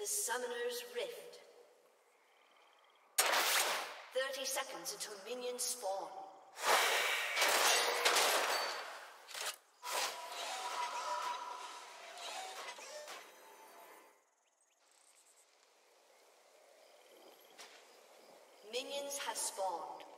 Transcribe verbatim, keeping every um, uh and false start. to Summoner's Rift. Thirty seconds until minions spawn. Minions have spawned.